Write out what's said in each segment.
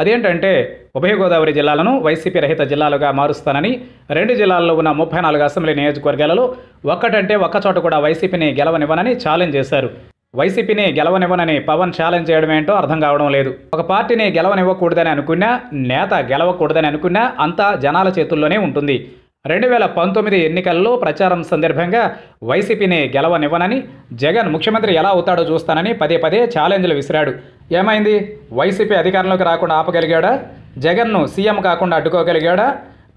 అదేంటంటే ఉభయ గోదావరి జిల్లాలను వైసీపీ రహిత జిల్లాలుగా మారుస్తానని, రెండు జిల్లాల్లో ఉన్న 34 అసెంబ్లీ నియోజకవర్గాలలో ఒక్కటంటే ఒక్కచోట కూడా వైసీపీని గెలవనివ్వనని ఛాలెంజ్ చేశారు. వైసీపీని గెలవనివ్వనని పవన్ ఛాలెంజ్ చేయడం ఏంటో అర్థం కావడం లేదు. ఒక పార్టీని గెలవనివ్వకూడదని అనుకున్నా, నేత గెలవకూడదని అనుకున్నా అంతా జనాల చేతుల్లోనే ఉంటుంది. 2019 ఎన్నికల్లో ప్రచారం సందర్భంగా వైసీపీని గెలవనివ్వనని, జగన్ ముఖ్యమంత్రి ఎలా అవుతాడో చూస్తానని పదే పదే ఛాలెంజ్లు విసిరాడు. ఏమైంది? వైసీపీ అధికారంలోకి రాకుండా ఆపగలిగాడా? జగన్ను సీఎం కాకుండా అడ్డుకోగలిగాడా?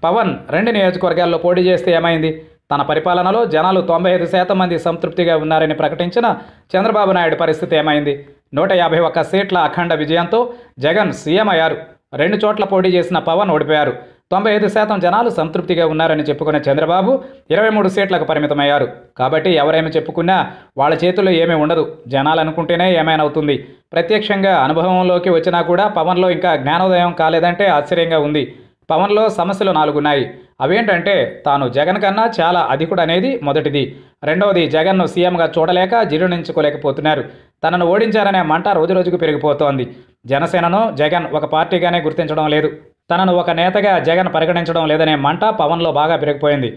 పవన్ రెండు నియోజకవర్గాల్లో పోటీ చేస్తే ఏమైంది? తన పరిపాలనలో జనాలు 95% మంది సంతృప్తిగా ఉన్నారని ప్రకటించిన చంద్రబాబు నాయుడు పరిస్థితి ఏమైంది? 151 సీట్ల అఖండ విజయంతో జగన్ సీఎం అయ్యారు. 2 చోట్ల పోటీ చేసిన పవన్ ఓడిపోయారు. 95% జనాలు సంతృప్తిగా ఉన్నారని చెప్పుకున్న చంద్రబాబు 23 సీట్లకు పరిమితమయ్యారు. కాబట్టి ఎవరేమి చెప్పుకున్నా వాళ్ళ చేతుల్లో ఏమీ ఉండదు. జనాలు అనుకుంటేనే ఏమైనా అవుతుంది. ప్రత్యక్షంగా అనుభవంలోకి వచ్చినా కూడా పవన్లో ఇంకా జ్ఞానోదయం కాలేదంటే ఆశ్చర్యంగా ఉంది. పవన్లో సమస్యలు 4 ఉన్నాయి. అవేంటంటే, తాను జగన్ కన్నా చాలా అధికుడు అనేది మొదటిది. రెండవది, జగన్ను సీఎంగా చూడలేక జీర్ణించుకోలేకపోతున్నారు. తనను ఓడించారనే మంట రోజురోజుకు పెరిగిపోతోంది. జనసేనను జగన్ ఒక పార్టీగానే గుర్తించడం లేదు. తనను ఒక నేతగా జగన్ పరిగణించడం లేదనే మంట పవన్లో బాగా పెరిగిపోయింది.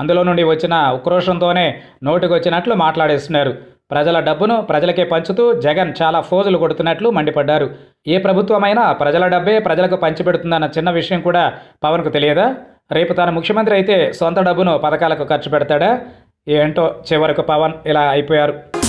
అందులో నుండి వచ్చిన ఉక్రోషంతోనే నోటికొచ్చినట్లు మాట్లాడేస్తున్నారు. ప్రజల డబ్బును ప్రజలకే పంచుతూ జగన్ చాలా ఫోజులు కొడుతున్నట్లు మండిపడ్డారు. ఏ ప్రభుత్వమైనా ప్రజల డబ్బే ప్రజలకు పంచిపెడుతుందన్న చిన్న విషయం కూడా పవన్కు తెలియదా? రేపు తాను ముఖ్యమంత్రి అయితే సొంత డబ్బును పథకాలకు ఖర్చు పెడతాడా? ఏంటో చివరకు పవన్ ఇలా అయిపోయారు.